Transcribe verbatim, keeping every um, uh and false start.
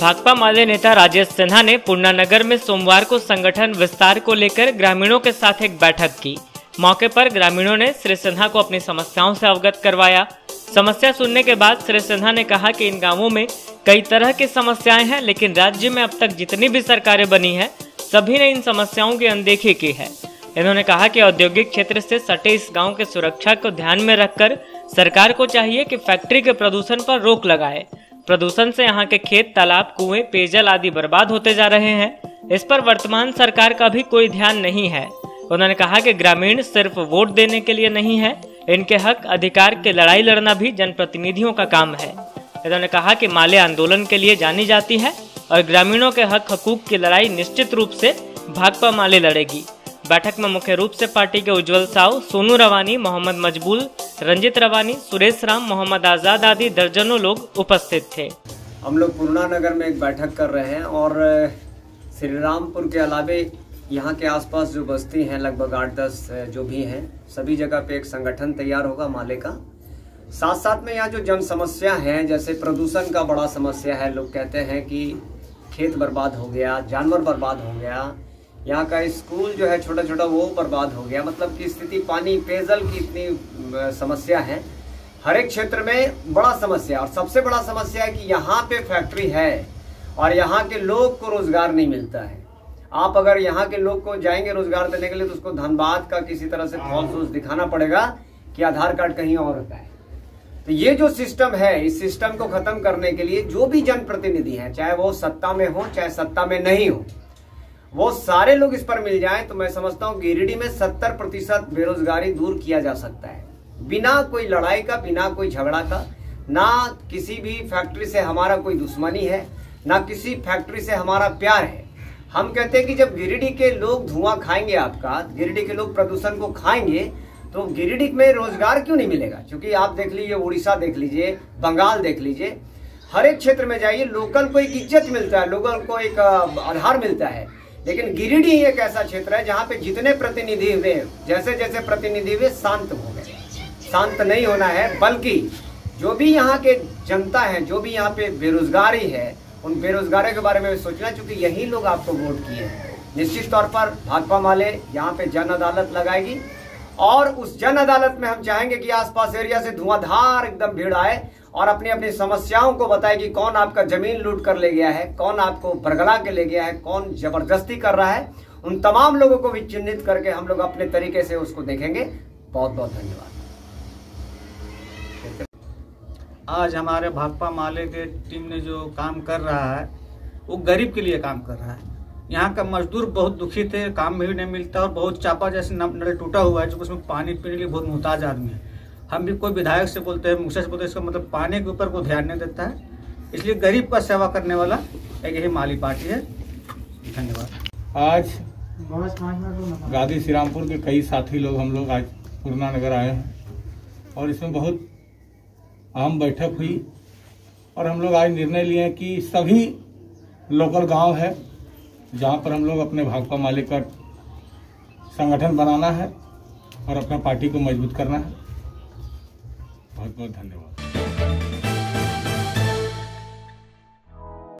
भाजपा माले नेता राजेश सिन्हा ने पूर्णानगर में सोमवार को संगठन विस्तार को लेकर ग्रामीणों के साथ एक बैठक की। मौके पर ग्रामीणों ने श्री सिन्हा को अपनी समस्याओं से अवगत करवाया। समस्या सुनने के बाद श्री सिन्हा ने कहा कि इन गांवों में कई तरह की समस्याएं हैं, लेकिन राज्य में अब तक जितनी भी सरकारें बनी है सभी ने इन समस्याओं की अनदेखी की है। इन्होंने कहा कि औद्योगिक क्षेत्र से सटे इस गांव के सुरक्षा को ध्यान में रखकर सरकार को चाहिए कि फैक्ट्री के प्रदूषण पर रोक लगाए। प्रदूषण से यहाँ के खेत, तालाब, कुएं, पेयजल आदि बर्बाद होते जा रहे हैं। इस पर वर्तमान सरकार का भी कोई ध्यान नहीं है। उन्होंने कहा कि ग्रामीण सिर्फ वोट देने के लिए नहीं है, इनके हक अधिकार के लड़ाई लड़ना भी जनप्रतिनिधियों का काम है। इन्होंने कहा कि माले आंदोलन के लिए जानी जाती है और ग्रामीणों के हक हकूक की लड़ाई निश्चित रूप से भागपा माले लड़ेगी। बैठक में मुख्य रूप से पार्टी के उज्जवल साव, सोनू रवानी, मोहम्मद मजबूल, रंजित रवानी, सुरेश राम, मोहम्मद आजाद आदि दर्जनों लोग उपस्थित थे। हम लोग पूर्णानगर में एक बैठक कर रहे हैं और श्रीरामपुर के अलावे यहाँ के आसपास जो बस्ती हैं, लगभग आठ दस जो भी हैं, सभी जगह पे एक संगठन तैयार होगा माले का। साथ साथ में यहाँ जो जन समस्या है, जैसे प्रदूषण का बड़ा समस्या है। लोग कहते हैं कि खेत बर्बाद हो गया, जानवर बर्बाद हो गया, यहाँ का स्कूल जो है छोटा छोटा वो बर्बाद हो गया। मतलब कि स्थिति पानी, पेयजल की इतनी समस्या है, हर एक क्षेत्र में बड़ा समस्या। और सबसे बड़ा समस्या है कि यहाँ पे फैक्ट्री है और यहाँ के लोग को रोज़गार नहीं मिलता है। आप अगर यहाँ के लोग को जाएंगे रोज़गार देने के लिए तो उसको धनबाद का किसी तरह से फॉल्स सोच दिखाना पड़ेगा कि आधार कार्ड कहीं और होता है। तो ये जो सिस्टम है, इस सिस्टम को ख़त्म करने के लिए जो भी जनप्रतिनिधि हैं, चाहे वो सत्ता में हो चाहे सत्ता में नहीं हो, वो सारे लोग इस पर मिल जाएं तो मैं समझता हूँ गिरिडीह में सत्तर प्रतिशत बेरोजगारी दूर किया जा सकता है, बिना कोई लड़ाई का, बिना कोई झगड़ा का। ना किसी भी फैक्ट्री से हमारा कोई दुश्मनी है, ना किसी फैक्ट्री से हमारा प्यार है। हम कहते हैं कि जब गिरिडीह के लोग धुआं खाएंगे, आपका गिरिडीह के लोग प्रदूषण को खाएंगे, तो गिरिडीह में रोजगार क्यों नहीं मिलेगा? क्योंकि आप देख लीजिए, उड़ीसा देख लीजिए, बंगाल देख लीजिए, हर एक क्षेत्र में जाइए, लोकल को एक इज्जत मिलता है, लोकल को एक आधार मिलता है। लेकिन गिरिडीह एक ऐसा क्षेत्र है जहाँ पे जितने प्रतिनिधि हुए, जैसे जैसे प्रतिनिधि हुए, शांत हो गए। शांत नहीं होना है, बल्कि जो भी यहाँ के जनता है, जो भी यहाँ पे बेरोजगारी है, उन बेरोजगारों के बारे में सोचना, चूंकि यही लोग आपको वोट किए हैं। निश्चित तौर पर भाजपा माले यहाँ पे जन अदालत लगाएगी और उस जन अदालत में हम चाहेंगे कि आसपास एरिया से धुआंधार एकदम भीड़ आए और अपनी अपनी समस्याओं को बताए कि कौन आपका जमीन लूट कर ले गया है, कौन आपको बरगला के ले गया है, कौन जबरदस्ती कर रहा है। उन तमाम लोगों को भी चिन्हित करके हम लोग अपने तरीके से उसको देखेंगे। बहुत बहुत धन्यवाद। आज हमारे भागपा माले के टीम ने जो काम कर रहा है वो गरीब के लिए काम कर रहा है। यहाँ का मजदूर बहुत दुखी थे, काम भी नहीं मिलता और बहुत चापा जैसे नल टूटा हुआ है जो उसमें पानी पीने के लिए बहुत मुहताज आदमी है। हम भी कोई विधायक से बोलते हैं, मुखिया से बोलते हैं, इसका मतलब पानी के ऊपर को ध्यान नहीं देता है। इसलिए गरीब का सेवा करने वाला एक यही माली पार्टी है। धन्यवाद। आज गांधी श्रीरामपुर के कई साथी लोग हम लोग आज पूर्णानगर आए हैं और इसमें बहुत अहम बैठक हुई और हम लोग आज निर्णय लिए कि सभी लोकल गाँव है जहाँ पर हम लोग अपने भागपा माले का संगठन बनाना है और अपना पार्टी को मजबूत करना है। बहुत बहुत धन्यवाद।